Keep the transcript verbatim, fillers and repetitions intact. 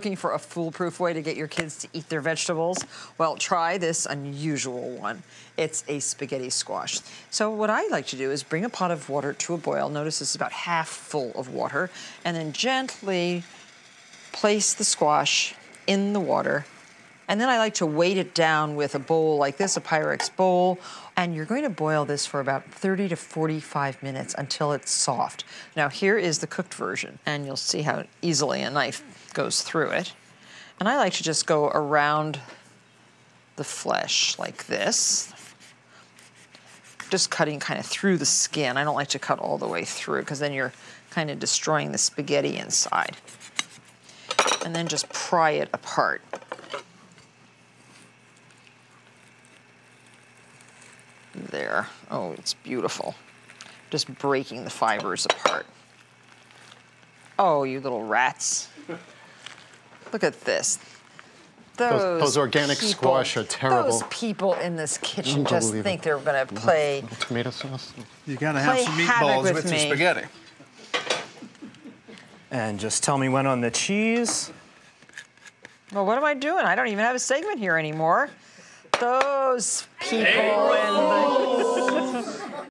looking for a foolproof way to get your kids to eat their vegetables? Well, try this unusual one. It's a spaghetti squash. So what I like to do is bring a pot of water to a boil. Notice it's about half full of water. And then gently place the squash in the water. And then I like to weight it down with a bowl like this, a Pyrex bowl. And you're going to boil this for about thirty to forty-five minutes until it's soft. Now here is the cooked version, and you'll see how easily a knife goes through it. And I like to just go around the flesh like this. Just cutting kind of through the skin. I don't like to cut all the way through because then you're kind of destroying the spaghetti inside. And then just pry it apart. There. Oh, it's beautiful. Just breaking the fibers apart. Oh, you little rats. Look at this. Those, those, those organic people, squash are terrible. Those people in this kitchen just think they're going to play. Tomato sauce. You got to have some meatballs with, with some spaghetti. And just tell me when on the cheese. Well, what am I doing? I don't even have a segment here anymore. Those people hey. in the...